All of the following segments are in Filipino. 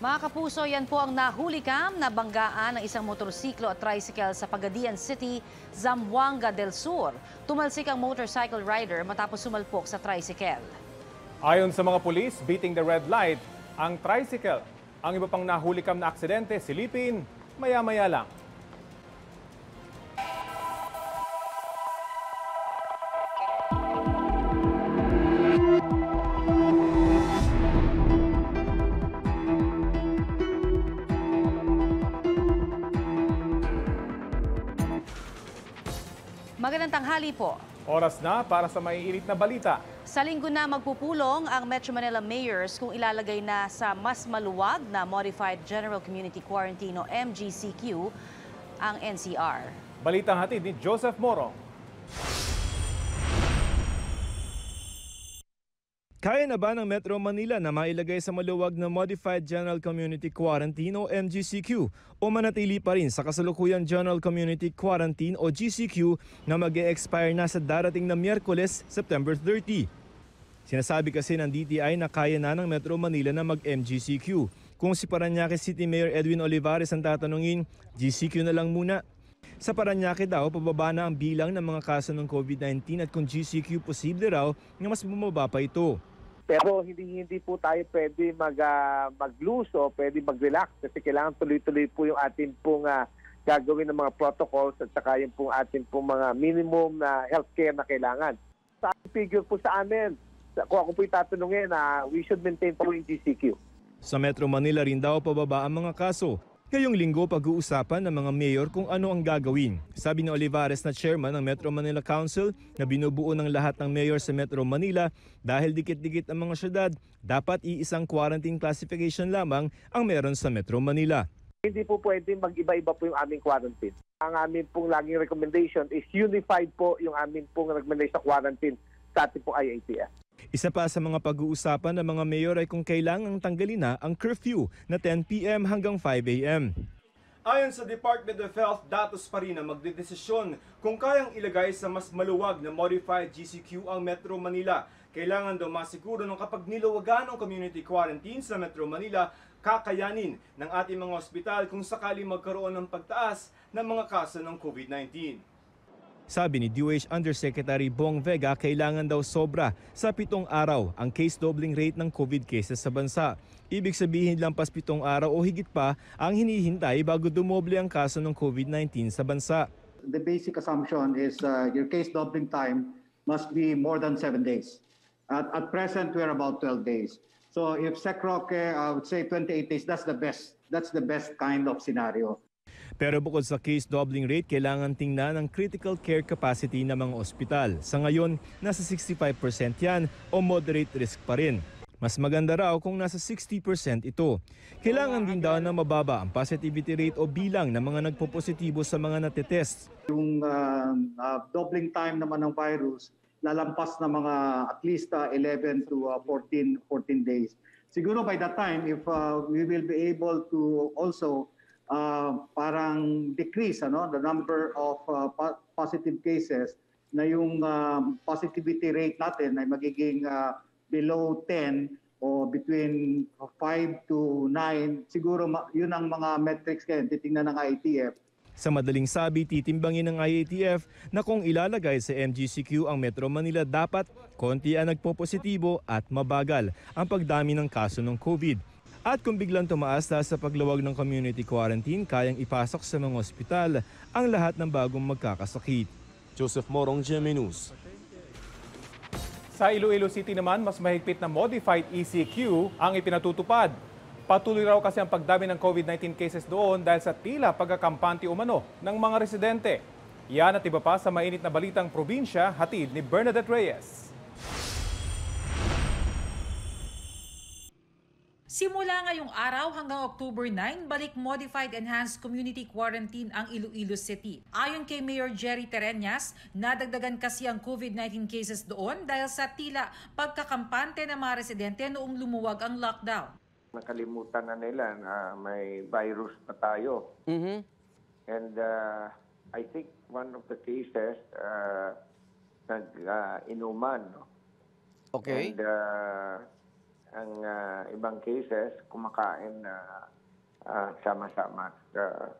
Mga kapuso, yan po ang nahulikam na banggaan ng isang motorsiklo at tricycle sa Pagadian City, Zamboanga del Sur. Tumalsik ang motorcycle rider matapos sumalpok sa tricycle. Ayon sa mga pulis, beating the red light ang tricycle. Ang iba pang nahulikam na aksidente silipin maya-maya lang. Magandang tanghali po. Oras na para sa maiinit na balita. Sa linggo na magpupulong ang Metro Manila Mayors kung ilalagay na sa mas maluwag na Modified General Community Quarantine o MGCQ ang NCR. Balitang hatid ni Joseph Moro. Kaya na ba ng Metro Manila na mailagay sa maluwag na Modified General Community Quarantine o MGCQ? O manatili pa rin sa kasalukuyang General Community Quarantine o GCQ na mag-e-expire na sa darating na Miyerkules, September 30. Sinasabi kasi ng DTI na kaya na ng Metro Manila na mag-MGCQ. Kung si Parañaque City Mayor Edwin Olivares ang tatanungin, GCQ na lang muna. Sa Parañaque daw, pababa na ang bilang ng mga kaso ng COVID-19 at kung GCQ posible raw, na mas bumaba pa ito. Pero hindi po tayo pwede mag-loose o pwede mag-relax kasi kailangan tuloy-tuloy po yung ating pong gagawin ng mga protocols at saka yung pong ating pong mga minimum na healthcare na kailangan. Sa figure po sa amin, kung ako po itatanungin, we should maintain po yung GCQ. Sa Metro Manila rin daw pababa ang mga kaso. Ngayong linggo, pag-uusapan ng mga mayor kung ano ang gagawin. Sabi ni Olivares na chairman ng Metro Manila Council na binubuo ng lahat ng mayor sa Metro Manila dahil dikit-dikit ang mga syudad, dapat iisang quarantine classification lamang ang meron sa Metro Manila. Hindi po pwedeng mag-iba-iba po yung aming quarantine. Ang aming pong laging recommendation is unified po yung aming pong recommendation sa quarantine sa ating pong IATF. Isa pa sa mga pag-uusapan ng mga mayor ay kung kailangang tanggalin na ang curfew na 10 p.m. hanggang 5 a.m. Ayon sa Department of Health, datos pa rin na magdedesisyon kung kayang ilagay sa mas maluwag na Modified GCQ ang Metro Manila. Kailangan daw masiguro nung kapag niluwagan ang community quarantine sa Metro Manila, kakayanin ng ating mga ospital kung sakali magkaroon ng pagtaas ng mga kaso ng COVID-19. Sabi ni DOH Undersecretary Bong Vega, kailangan daw sobra sa 7 araw ang case doubling rate ng COVID cases sa bansa. Ibig sabihin lampas 7 araw o higit pa ang hinihintay bago dumoble ang kaso ng COVID-19 sa bansa. The basic assumption is your case doubling time must be more than 7 days. At present, we're about 12 days. So if SECROC, I would say 28 days, that's the best kind of scenario. Pero bukod sa case doubling rate, kailangan tingnan ang critical care capacity ng mga ospital. Sa ngayon, nasa 65% yan o moderate risk pa rin. Mas maganda raw kung nasa 60% ito. Kailangan din daw na mababa ang positivity rate o bilang ng mga nagpopositibo sa mga natetest. Yung doubling time naman ng virus, lalampas na mga at least 11 to 14 days. Siguro by that time, if we will be able to also parang decrease the number of positive cases na yung positivity rate natin ay magiging below 10 o between 5 to 9. Siguro yun ang mga metrics kayo, titingnan ng IATF. Sa madaling sabi, titimbangin ng IATF na kung ilalagay sa MGCQ ang Metro Manila, dapat konti ang nagpopositibo at mabagal ang pagdami ng kaso ng COVID. At kung biglang tumaas dahil sa pagluwag ng community quarantine, kayang ipasok sa mga ospital ang lahat ng bagong magkakasakit. Joseph Morong, GMA News. Sa Iloilo City naman, mas mahigpit na Modified ECQ ang ipinatutupad. Patuloy raw kasi ang pagdami ng COVID-19 cases doon dahil sa tila pagkakampanti umano ng mga residente. Yan at iba pa sa mainit na balitang probinsya, hatid ni Bernadette Reyes. Simula ngayong araw hanggang October 9, balik Modified Enhanced Community Quarantine ang Iloilo City. Ayon kay Mayor Jerry Terreñas, nadagdagan kasi ang COVID-19 cases doon dahil sa tila pagkakampante ng mga residente noong lumuwag ang lockdown. Nakalimutan na nila na may virus na tayo. And I think one of the cases nag-inuman. Okay. And ang ibang cases kumakain sama-sama at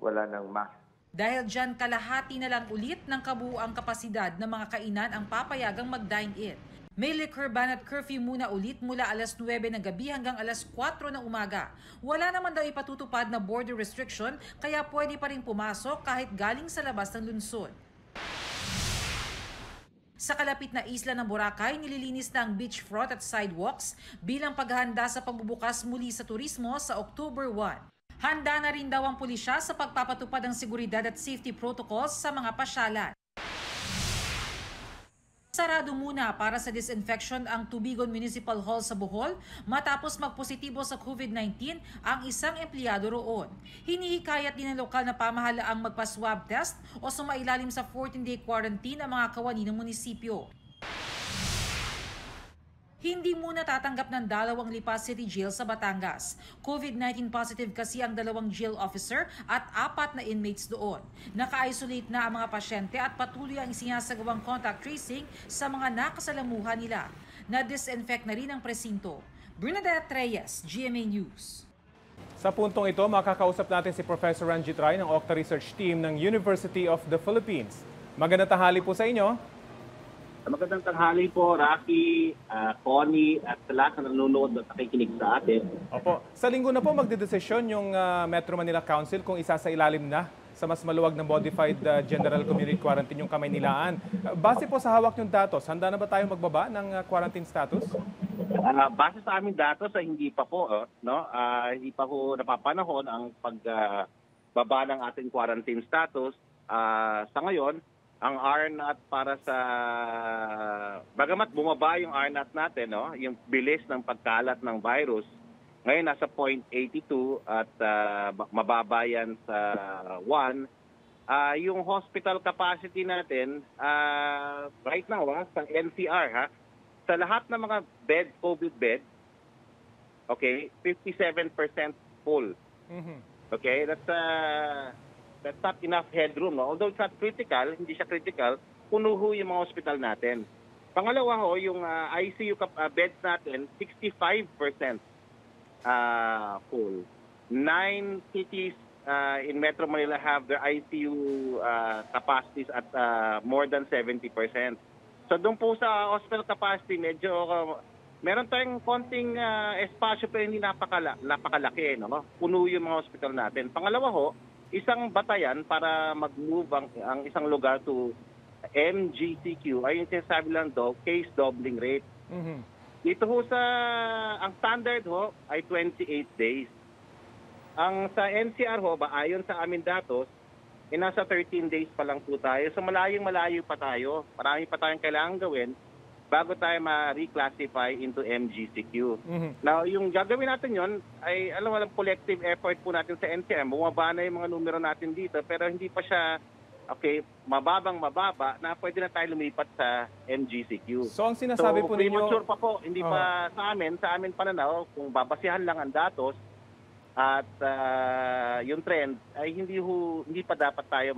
wala ng mask. Dahil dyan, kalahati na lang ulit ng kabuuang kapasidad ng mga kainan ang papayagang mag-dine-in. May liquor ban at curfew muna ulit mula alas 9 ng gabi hanggang alas 4 ng umaga. Wala naman daw ipatutupad na border restriction kaya pwede pa rin pumasok kahit galing sa labas ng lungsod. Sa kalapit na isla ng Boracay, nililinis na ang beachfront at sidewalks bilang paghahanda sa pagbubukas muli sa turismo sa October 1. Handa na rin daw ang pulisya sa pagpapatupad ng seguridad at safety protocols sa mga pasyalan. Sarado muna para sa disinfection ang Tubigon Municipal Hall sa Bohol matapos magpositibo sa COVID-19 ang isang empleyado roon. Hinihikayat din ng lokal na pamahalaang magpa-swab test o sumailalim sa 14-day quarantine ang mga kawani ng munisipyo. Hindi muna tatanggap ng dalawang Lipa City Jail sa Batangas. COVID-19 positive kasi ang dalawang jail officer at 4 na inmates doon. Naka-isolate na ang mga pasyente at patuloy ang isinasagawang contact tracing sa mga nakasalamuha nila. Na-disinfect na rin ang presinto. Bernadette Reyes, GMA News. Sa puntong ito, makakausap natin si Professor Ranjit Rye ng OCTA Research Team ng University of the Philippines. Magandang tanghali po sa inyo. Magandang tanghali po, Rocky, Connie, at sa lahat na nanonood at nakikinig sa atin. Opo. Sa linggo na po magdedesisyon yung Metro Manila Council kung isasailalim na sa mas maluwag na modified general community quarantine yung Kamaynilaan. Base po sa hawak yung datos, handa na ba tayo magbaba ng quarantine status? Base sa aming datos, hindi pa po. Hindi pa po napapanahon ang pagbaba ng ating quarantine status. Sa ngayon, ang R-NAT para sa, bagamat bumaba yung R-NAT natin, yung bilis ng pagkalat ng virus, ngayon nasa 0.82 at mababa yan sa 1. Yung hospital capacity natin, right now sa NCR, sa lahat ng mga bed, COVID bed, okay, 57% full. Okay, that's not enough headroom. Although it's not critical, hindi siya critical, puno ho yung mga hospital natin. Pangalawa ho, yung ICU beds natin, 65% full. 9 cities in Metro Manila have their ICU capacities at more than 70%. So doon po sa hospital capacity, medyo meron tayong konting espasyo pero hindi napakalaki. Puno yung mga hospital natin. Pangalawa ho, isang batayan para mag-move ang isang lugar to MGCQ ay yung sinasabi lang daw, case doubling rate. Dito ho sa, ang standard ho ay 28 days. Ang sa NCR ho, ayon sa amin datos, nasa 13 days pa lang po tayo. So malayong-malayo pa tayo. Marami pa tayong kailangan gawin bago tayo ma-reclassify into MGCQ. Now, yung gagawin natin yon ay alam collective effort po natin sa NCM. Bumaba na yung mga numero natin dito pero hindi pa siya, okay, mababa na pwede na tayo lumipat sa MGCQ. So, ang sinasabi po ninyo, premature pa po, hindi pa sa amin pananaw, kung babasihan lang ang datos at yung trend, ay hindi pa dapat tayo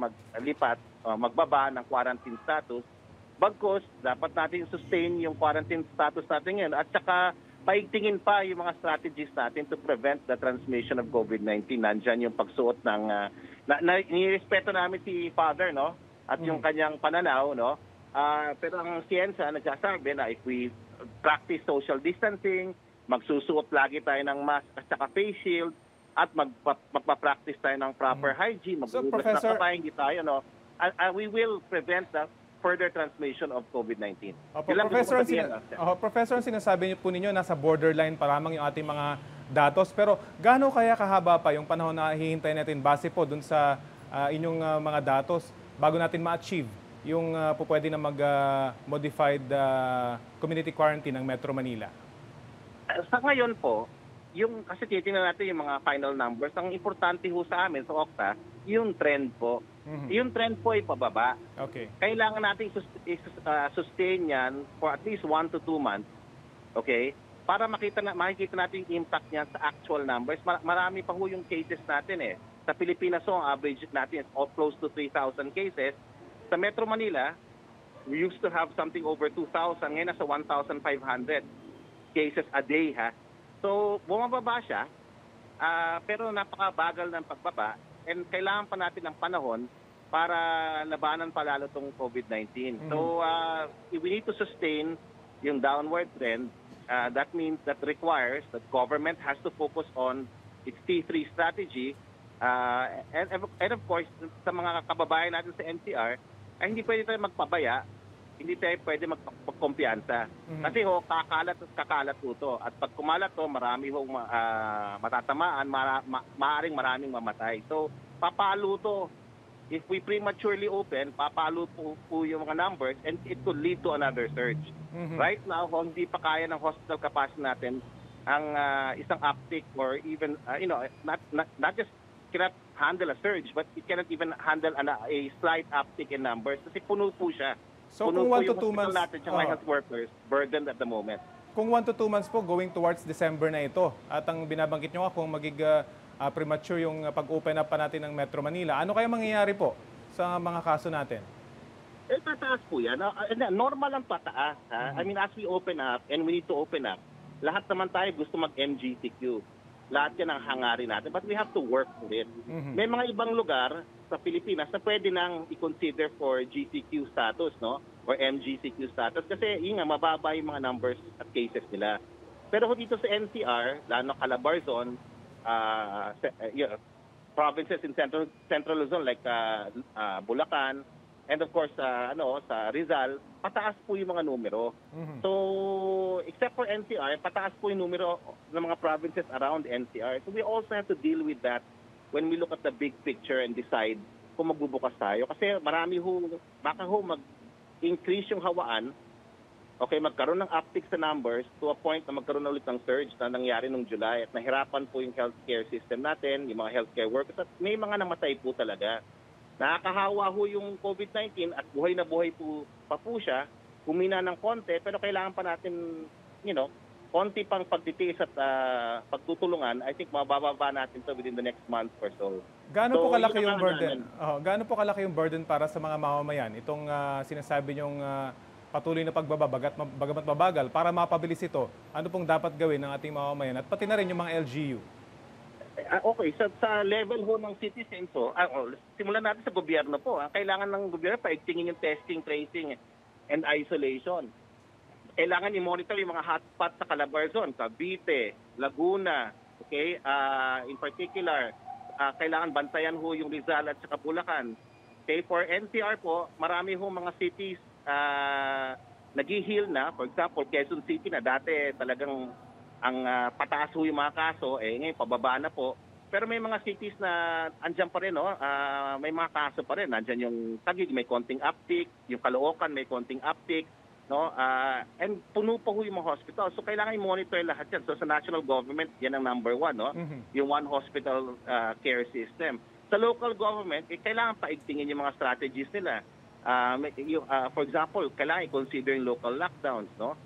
magbaba ng quarantine status. Bagkus, dapat natin sustain yung quarantine status natin ngayon at saka paigtingin pa yung mga strategies natin to prevent the transmission of COVID-19. Nandyan yung pagsuot ng nirespeto namin si Father, at yung kanyang pananaw, pero ang siyensa nagsasabi na if we practice social distancing, magsusuot lagi tayo ng mask at saka face shield at magpa-practice tayo ng proper hygiene, mag-uubos na tayo, hindi tayo, we will prevent that further transmission of COVID-19. Professor, sinasabi niyo po ninyo, nasa borderline pa lamang yung ating mga datos, pero gaano kaya kahaba pa yung panahon na hihintay natin base po dun sa inyong mga datos bago natin ma-achieve yung pwede na mag-modified community quarantine ng Metro Manila? Sa ngayon po, yung kasi titingnan natin yung mga final numbers, ang importante ho sa amin sa OCTA, yung trend po. Yung trend po ay pababa. Okay. Kailangan natin sustain yan for at least 1 to 2 months. Okay? Para makikita natin yung impact niyan sa actual numbers. Marami pa ho yung cases natin eh. Sa Pilipinas so ang average natin is close to 3,000 cases. Sa Metro Manila, we used to have something over 2,000. Ngayon nasa 1,500. cases a day, ha. So, bumababa siya, pero napakabagal ng pagbaba, and kailangan pa natin ng panahon para labanan pa lalo itong COVID-19. So, if we need to sustain yung downward trend, that means that requires that government has to focus on its T3 strategy, and of course, sa mga kababayan natin sa NCR, ay hindi pwede tayo magpabaya, hindi tayo pwede magpagkumpiyansa. Kasi ho, kakalat po ito. At pag kumalat to, marami ho matatamaan, maaaring maraming mamatay. So, papalo to. If we prematurely open, papalo po yung mga numbers and it could lead to another surge. Right now, ho, hindi pa kaya ng hospital capacity natin ang isang uptick or even, not just cannot handle a surge, but it cannot even handle a slight uptick in numbers kasi puno po siya. So kung 1 to 2 months natin sa mga health workers burdened at the moment. Kung 1 to 2 months po going towards December na ito at ang binabanggit nyo nga kung premature yung pag-open up pa natin ng Metro Manila, ano kaya mangyayari po sa mga kaso natin? Eh, tataas po yan. Normal lang pataas. I mean, as we open up and we need to open up, lahat naman tayo gusto mag-MGCQ. Lahat yan ang hangarin natin. But we have to work for it. May mga ibang lugar sa Pilipinas na pwede nang i-consider for GCQ status, no? Or MGCQ status. Kasi yun nga, mababa yung mga numbers at cases nila. Pero dito sa NCR, lalo Calabarzon, provinces in Central Luzon like Bulacan, and of course, sa Rizal, pataas po yung mga numero. So, except for NCR, pataas po yung numero ng mga provinces around NCR. So, we also have to deal with that when we look at the big picture and decide kung magbubukas tayo. Kasi marami ho, baka ho mag-increase yung hawaan, okay, magkaroon ng uptick sa numbers to a point na magkaroon na ulit ng surge na nangyari noong July at nahirapan po yung healthcare system natin, yung mga healthcare workers, at may mga namatay po talaga. Nakakahawa ho yung COVID-19 at buhay na buhay po pa po siya, humina ng konti, pero kailangan pa natin, konti pang pagtitiis at pagtutulungan. I think mabababa natin to within the next month or so. Gaano po kalaki yung burden? Gaano po kalaki yung burden para sa mga mamamayan? Itong sinasabi niyong patuloy na pagbababagat, bagamat mabagal, para mapabilis ito, ano pong dapat gawin ng ating mamamayan? At pati na rin yung mga LGU. Okay, sa level ho ng citizens, simulan natin sa gobyerno po. Kailangan ng gobyerno paigtingin yung testing, tracing, and isolation. Kailangan i-monitor yung mga hotspot sa Calabarzon, Cavite, Laguna, okay? In particular, kailangan bantayan ho yung Rizal at saka Bulacan. Okay, for NCR po, marami ho mga cities nag-heal na. For example, Quezon City na dati talagang ang pataas ho yung mga kaso, ngayon pababa na po. Pero may mga cities na andyan pa rin, may mga kaso pa rin. Andyan yung Taguig, may konting uptick, yung Caloocan, may konting uptick, no? And puno pa ho yung mga hospital. So kailangan i-monitor lahat yan. So sa national government, yan ang number 1, no? Yung one hospital care system. Sa local government, kailangan paigtingin yung mga strategies nila. For example, kailangan i-consider yung local lockdowns, no?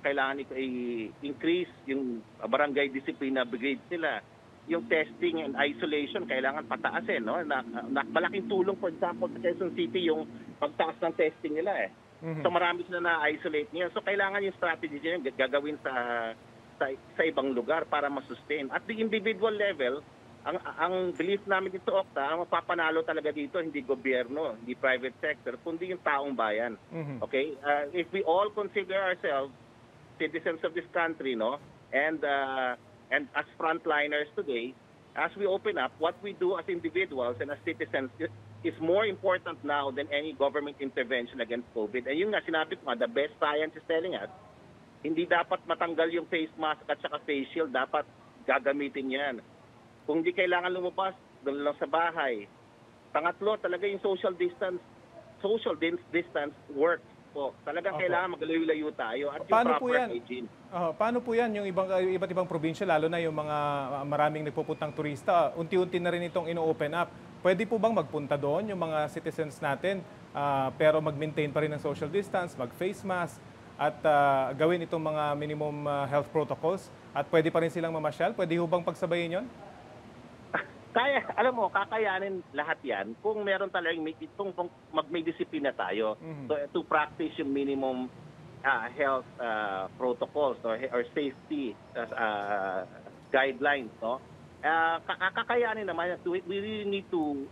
Kailangan i-increase yung barangay disciplina brigades nila. Yung testing and isolation, kailangan pataasin. No? Malaking tulong, for example, sa Quezon City, yung pagtaas ng testing nila. So marami sila na-isolate nila. So kailangan yung strategy nila yung gagawin sa ibang lugar para masustain. At the individual level, ang belief namin dito sa OCTA, ang mapapanalo talaga dito, hindi gobyerno, hindi private sector, kundi yung taong bayan. Okay? If we all consider ourselves citizens of this country, no? And as frontliners today, as we open up, what we do as individuals and as citizens is more important now than any government intervention against COVID. And yun nga, sinabi ko nga, the best science is telling us, hindi dapat matanggal yung face mask at saka face shield, dapat gagamitin yan. Kung di kailangan lumabas, doon lang sa bahay. Pangatlo, talaga yung social distance work po. Talagang kailangan maglayo-layo tayo at yung proper hygiene. Paano po yan yung iba't ibang probinsya, lalo na yung mga maraming nagpupuntang turista? Unti-unti na rin itong ino-open up. Pwede po bang magpunta doon yung mga citizens natin pero mag-maintain pa rin ng social distance, mag-face mask, at gawin itong mga minimum health protocols? At pwede pa rin silang mamasyal? Pwede ho bang pagsabayin yon? Kaya, alam mo, kakayanin lahat yan kung meron talagang, kung mag-may disiplina tayo to practice yung minimum health protocols or safety guidelines, no? Kakayanin naman, we really need to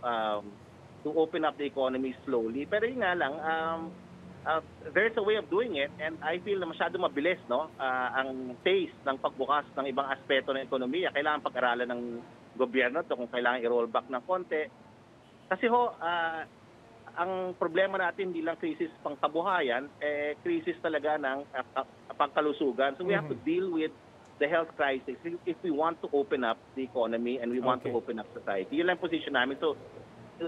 open up the economy slowly. Pero yun nga lang, there's a way of doing it, and I feel na masyado mabilis, no, ang pace ng pagbukas ng ibang aspeto ng ekonomiya. Kailangan pag-aralan ng gobyerno to kung kailangan i-roll back ng konti. Kasi ho, ang problema natin hindi lang krisis pangkabuhayan, eh krisis talaga ng pangkalusugan. So we have to deal with the health crisis if we want to open up the economy and we want to open up society. Yun lang position namin. So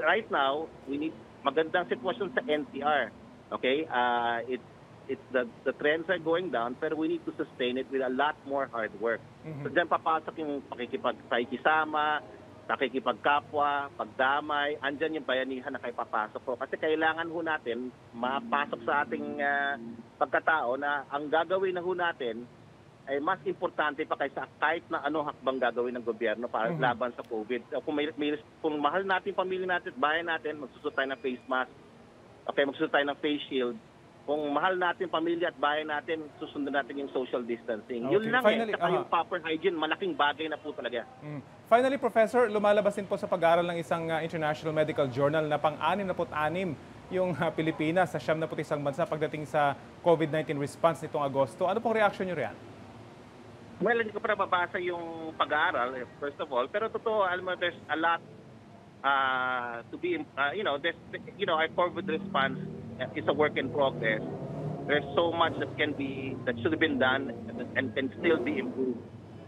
right now, we need magandang sitwasyon sa NCR. Okay, the trends are going down, but we need to sustain it with a lot more hard work. So diyan papasok yung pakikipagkisama, pakikipagkapwa, pagdamay, andyan yung bayanihan na kayo papasok po. Kasi kailangan ho natin mapasok sa ating pagkatao na ang gagawin na ho natin ay mas importante pa kaysa kahit na ano hakbang gagawin ng gobyerno para laban sa COVID. Kung mahal natin, pamilya natin, bayan natin, magsusuot tayo ng face mask. Okay, magsusunod tayo ng face shield. Kung mahal natin pamilya at bayan natin, susundan natin yung social distancing. Yun lang, finally, yung proper hygiene, malaking bagay na po talaga. Finally, Professor, lumalabas din po sa pag-aaral ng isang international medical journal na pang-66 yung Pilipinas sa 71 bansa pagdating sa COVID-19 response nitong Agosto. Ano pong reaction nyo riyan? Well, hindi ko pa mabasa yung pag-aaral, first of all. Pero totoo, alam mo, there's a lot to be, our COVID response is a work in progress. There's so much that should have been done and can still be improved.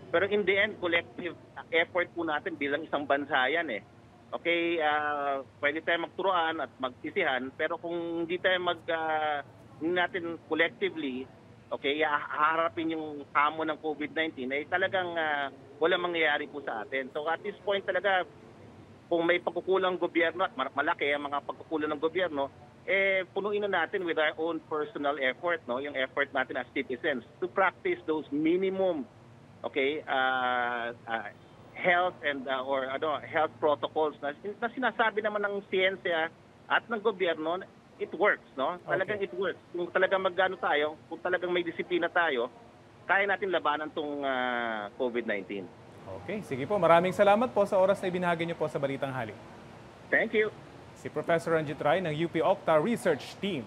Pero in the end, collective effort po natin bilang isang bansa yan eh. Okay, pwede tayo magturuan at magsisihan, pero kung hindi tayo natin collectively, okay, haharapin yung hamon ng COVID-19, ay talagang wala mangyayari po sa atin. So at this point talaga, kung may pagkukulang gobyerno at malaki ang mga pagkukulang ng gobyerno, eh punuin na natin with our own personal effort, no, yung effort natin as citizens to practice those minimum health and health protocols na sinasabi naman ng siyensya at ng gobyerno. It works, no? Talagang it works. Kung talagang magano tayo, kung talagang may disiplina tayo, kaya natin labanan tong COVID-19. Okay, sige po. Maraming salamat po sa oras na ibinahagi niyo po sa Balitang Hali. Thank you. Si Professor Ranjit Rye ng UP OCTA Research Team.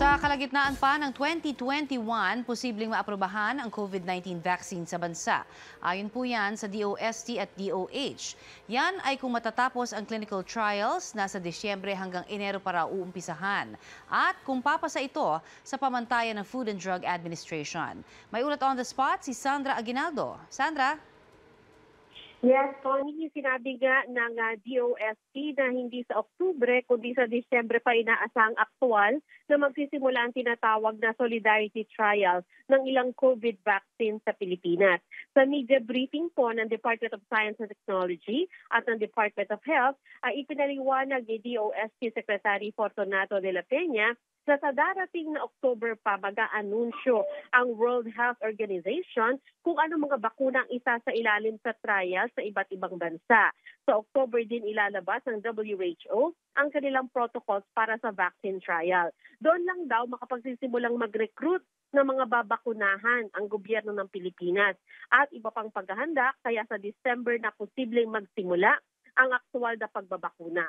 Sa kalagitnaan pa ng 2021, posibleng maaprubahan ang COVID-19 vaccine sa bansa. Ayon po yan sa DOST at DOH. Yan ay kung matatapos ang clinical trials, nasa Disyembre hanggang Enero para uumpisahan. At kung papasa ito sa pamantayan ng Food and Drug Administration. May ulat on the spot si Sandra Aguinaldo. Sandra? Yes, Tony, sinabi nga ng DOST na hindi sa Oktubre kundi sa Disyembre pa inaasang aktual na magsisimula ang tinatawag na solidarity trial ng ilang COVID vaccine sa Pilipinas. Sa media briefing po ng Department of Science and Technology at ng Department of Health ay ipinaliwanag ni DOST Secretary Fortunato de la Peña na sa darating na October pa mag-aanunsyo ang World Health Organization kung ano mga bakuna ang isa sa ilalim sa trial sa iba't ibang bansa. Sa October din ilalabas ng WHO ang kanilang protocols para sa vaccine trial. Doon lang daw makapagsisimulang mag-recruit ng mga babakunahan ang gobyerno ng Pilipinas at iba pang paghahanda kaya sa December na posibleng magsimula ang aktual na pagbabakuna.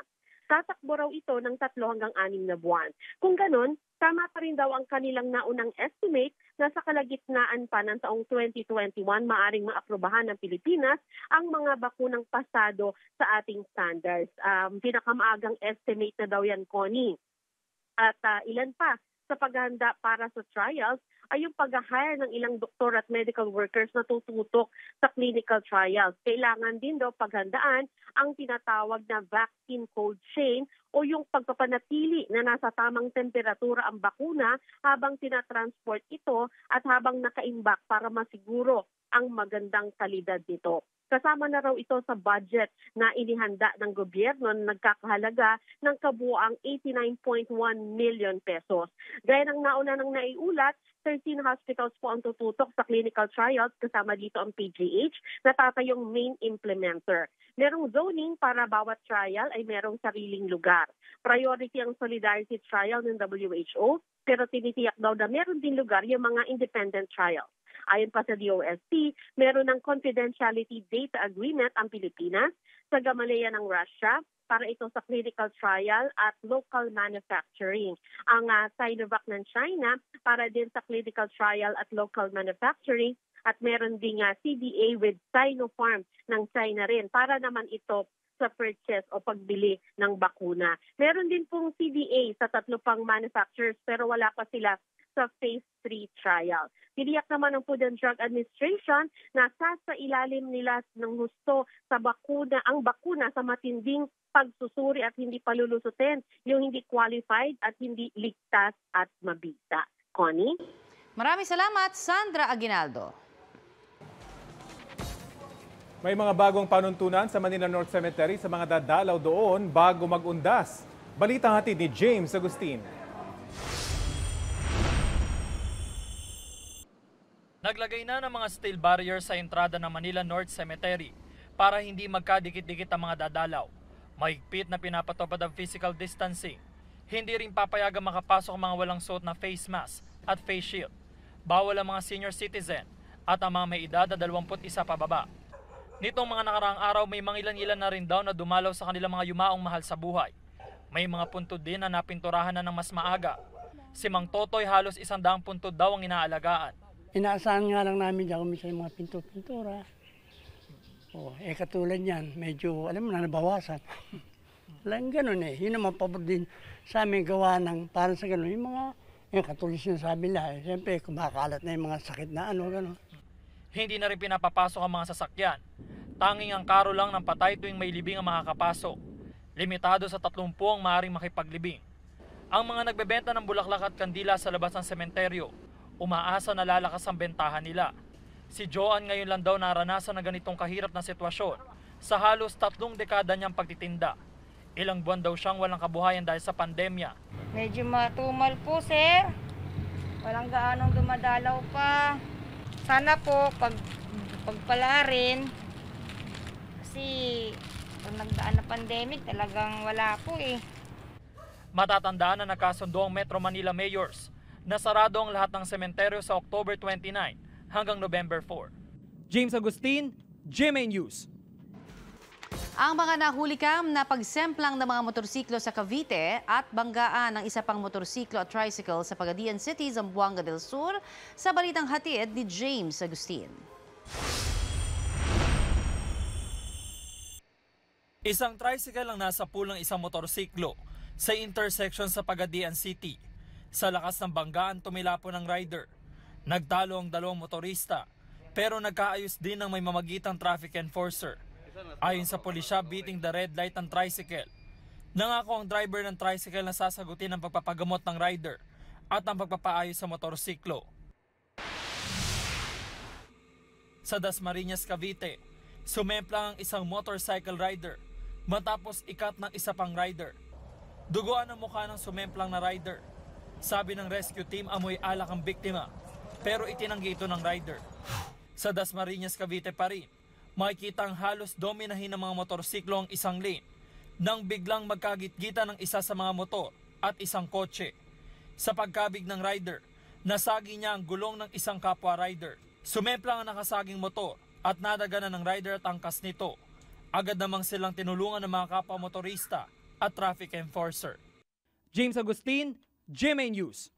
Tatakbo raw ito ng 3 hanggang 6 na buwan. Kung ganun, tama pa rin daw ang kanilang naunang estimate na sa kalagitnaan pa ng taong 2021 maaring maaprubahan ng Pilipinas ang mga bakunang pasado sa ating standards. Pinakamaagang estimate na daw yan, Connie. At ilan pa sa paghahanda para sa trials ay yung pag-hire ng ilang doktor at medical workers na tututok sa clinical trials. Kailangan din daw paghandaan ang tinatawag na vaccine cold chain o yung pagpapanatili na nasa tamang temperatura ang bakuna habang tinatransport ito at habang nakaimbak para masiguro ang magandang kalidad nito. Kasama na raw ito sa budget na inihanda ng gobyerno na nagkakahalaga ng kabuuang 89.1 million pesos. Gaya ng nauna ng naiulat, 13 hospitals po ang tututok sa clinical trials kasama dito ang PGH na tatayong main implementer. Merong zoning para bawat trial ay merong sariling lugar. Priority ang solidarity trial ng WHO pero tinitiyak daw na meron din lugar yung mga independent trials. Ayon pa sa DOST, meron ng confidentiality data agreement ang Pilipinas sa Gamalea ng Russia para ito sa clinical trial at local manufacturing. Ang Sinovac ng China para din sa clinical trial at local manufacturing at meron ding CDA with Sinopharm ng China rin para naman ito sa purchase o pagbili ng bakuna. Meron din pong CDA sa tatlo pang manufacturers pero wala pa sila sa phase 3 trial. Tiniyak naman ng Food and Drug Administration na sasailalim nila ng husto sa bakuna, ang bakuna sa matinding pagsusuri at hindi palulusutin yung hindi qualified at hindi ligtas at mabita. Connie? Maraming salamat, Sandra Aguinaldo. May mga bagong panuntunan sa Manila North Cemetery sa mga dadalaw doon bago mag-undas. Balitang hatid ni James Agustin. Naglagay na ng mga steel barrier sa entrada ng Manila North Cemetery para hindi magkadikit-dikit ang mga dadalaw. Mahigpit na pinapatupad ang physical distancing. Hindi rin papayagang makapasok mga walang suot na face mask at face shield. Bawal ang mga senior citizen at ang mga may edad na 21 pababa. Nitong mga nakaraang araw may mga ilan-ilan na rin daw na dumalaw sa kanilang mga yumaong mahal sa buhay. May mga puntod din na napinturahan na ng mas maaga. Si Mang Totoy halos 100 puntod daw ang inaalagaan. Inaasahan nga lang namin dyan kung minsan yung mga pintura. Eh katulad yan, medyo alam mo na nabawasan. Lang ganun eh, yun naman pabor din sa aming gawa ng parang sa ganun. Yung mga, yung katulad sinasabi lahat, siyempre kumakalat na yung mga sakit na ano, ganun. Hindi na rin pinapapasok ang mga sasakyan. Tanging ang karo lang ng patay tuwing may libing ang makakapasok. Limitado sa 30 ang maaaring makipaglibing. Ang mga nagbebenta ng bulaklak at kandila sa labas ng sementeryo, umaasa na lalakas ang bentahan nila. Si Joan ngayon lang daw naranasan ng ganitong kahirap na sitwasyon sa halos 3 dekada niyang pagtitinda. Ilang buwan daw siyang walang kabuhayan dahil sa pandemya. Medyo matumal po, sir. Walang gaanong dumadalaw pa. Sana po pagpalarin. Kasi kung nagdaan na pandemic, talagang wala po eh. Matatandaan na nagkasundo ang Metro Manila Mayors. Nasarado ang lahat ng sementeryo sa October 29 hanggang November 4. James Agustin, GMA News. Ang mga nahulikam na pagsemplang ng mga motorsiklo sa Cavite at banggaan ng isa pang motorsiklo at tricycle sa Pagadian City, Zamboanga del Sur sa balitang hatid ni James Agustin. Isang tricycle ang nasa pulang isang motorsiklo sa intersection sa Pagadian City. Sa lakas ng banggaan, tumilapo ng rider. Nagtalo ang dalawang motorista, pero nagkaayos din ng may mamagitang traffic enforcer. Ayon sa pulisya, beating the red light ang tricycle. Nangako ang driver ng tricycle na sasagutin ang pagpapagamot ng rider at ang pagpapaayos sa motorsiklo. Sa Dasmariñas, Cavite, sumemplang ang isang motorcycle rider matapos ikat ng isa pang rider. Duguan ang mukha ng sumemplang na rider. Sabi ng rescue team, amoy alak ang biktima, pero itinanggi ito ng rider. Sa Dasmariñas, Cavite pa rin, makikita ang halos dominahin ng mga motorsiklo ang isang lane nang biglang magkagitgita ng isa sa mga motor at isang kotse. Sa pagkabig ng rider, nasagi niya ang gulong ng isang kapwa rider. Sumemplang ang nakasaging motor at nadaganan ng rider at angkas nito. Agad namang silang tinulungan ng mga kapwa motorista at traffic enforcer. James Agustin, GMA News.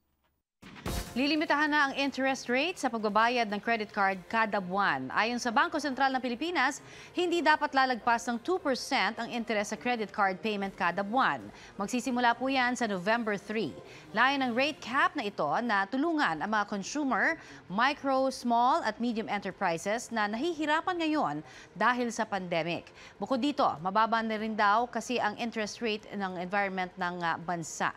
Lilimitahan na ang interest rate sa pagbabayad ng credit card kada buwan. Ayon sa Bangko Sentral ng Pilipinas, hindi dapat lalagpas ng 2% ang interes sa credit card payment kada buwan. Magsisimula po yan sa November 3. Layon ng rate cap na ito na tulungan ang mga consumer, micro, small at medium enterprises na nahihirapan ngayon dahil sa pandemic. Bukod dito, mababa na rin daw kasi ang interest rate ng environment ng bansa.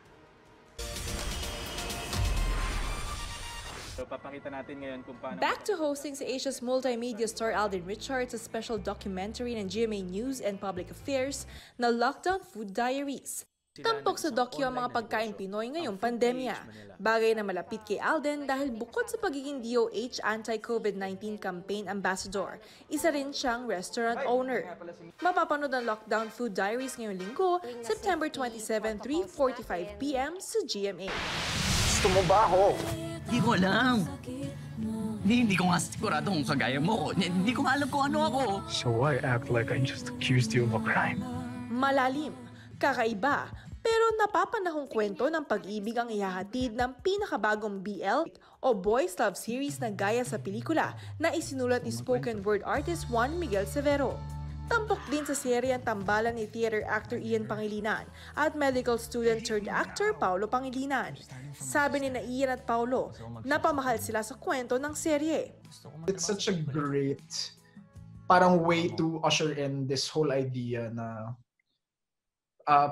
So, papakita natin ngayon kung paano... Back to hosting si Asia's multimedia star Alden Richards sa special documentary ng GMA News and Public Affairs na Lockdown Food Diaries. Tampok sa docu ang mga pagkain Pinoy ngayong pandemya. Bagay na malapit kay Alden dahil bukod sa pagiging DOH anti-COVID-19 campaign ambassador, isa rin siyang restaurant owner. Mapapanood ang Lockdown Food Diaries ngayong Linggo, September 27, 3:45 p.m. sa GMA. Gusto mo ba ho? Hindi ko alam. Hindi ko nga sigurado kung kagaya mo. Hindi ko alam kung ano ako. So I act like I just accused you of a crime. Malalim, kakaiba, pero napapanahong kwento ng pag-ibig ang ihahatid ng pinakabagong BL o Boys Love series na gaya sa pelikula na isinulat ni spoken word artist Juan Miguel Severo. Tampok din sa serye ang tambalan ni theater actor Ian Pangilinan at medical student turned actor Paulo Pangilinan. Sabi ni na Ian at Paulo, napamahal sila sa kwento ng serye. It's such a great parang way to usher in this whole idea na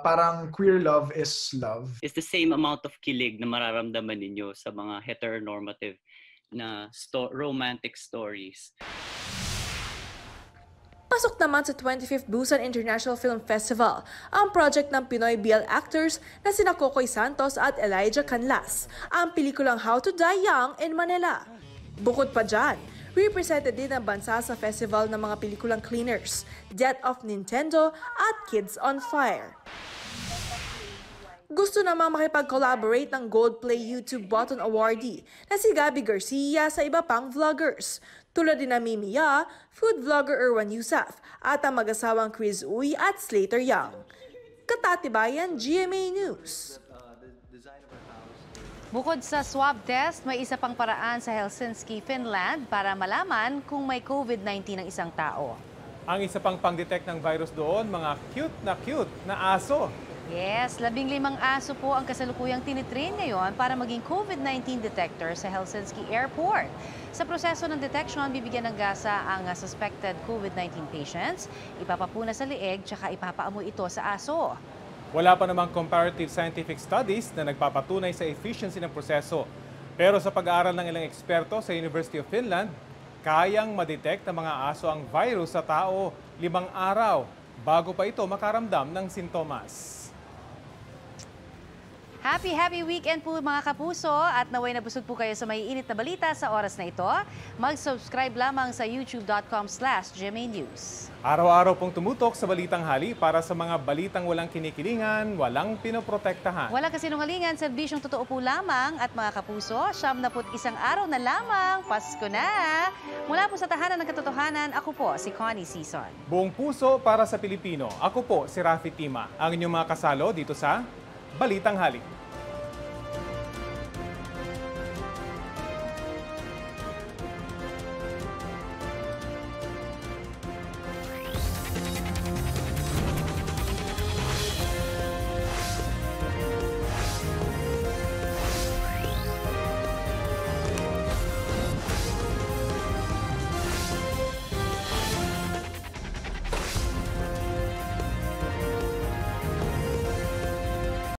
parang queer love is love. It's the same amount of kilig na mararamdaman ninyo sa mga heteronormative na romantic stories. Pasok naman sa 25th Busan International Film Festival ang project ng Pinoy BL actors na sina Coco Santos at Elijah Canlas, ang pelikulang How to Die Young in Manila. Bukod pa dyan, represented din ang bansa sa festival ng mga pelikulang Cleaners, Death of Nintendo at Kids on Fire. Gusto namang makipag-collaborate ng Gold Play YouTube Button Awardee na si Gabi Garcia sa iba pang vloggers, tulad din na Mimiya, food vlogger Irwan Yousaf at ang mag-asawang Chris Uy at Slater Young. Katatibayan, GMA News. Bukod sa swab test, may isa pang paraan sa Helsinki, Finland para malaman kung may COVID-19 ang isang tao. Ang isa pang pang-detect ng virus doon, mga cute na aso. Yes, 15 aso po ang kasalukuyang tinitrain ngayon para maging COVID-19 detector sa Helsinki Airport. Sa proseso ng detection, bibigyan ng gasa ang suspected COVID-19 patients, ipapapuna sa leeg, tsaka ipapaamoy ito sa aso. Wala pa namang comparative scientific studies na nagpapatunay sa efficiency ng proseso. Pero sa pag-aaral ng ilang eksperto sa University of Finland, kayang madetect ng mga aso ang virus sa tao 5 araw bago pa ito makaramdam ng sintomas. Happy weekend po mga kapuso at naway nabusog po kayo sa maiinit na balita sa oras na ito. Mag-subscribe lamang sa youtube.com/GMAnews. Araw-araw pong tumutok sa Balitang Hali para sa mga balitang walang kinikilingan, walang pinoprotektahan. Walang kasinungalingan, serbisyong totoo po lamang. At mga kapuso, 71 araw na lamang, Pasko na! Mula po sa Tahanan ng Katotohanan, ako po si Connie Season. Buong puso para sa Pilipino, ako po si Rafi Tima. Ang inyong mga kasalo dito sa Balitang Hali.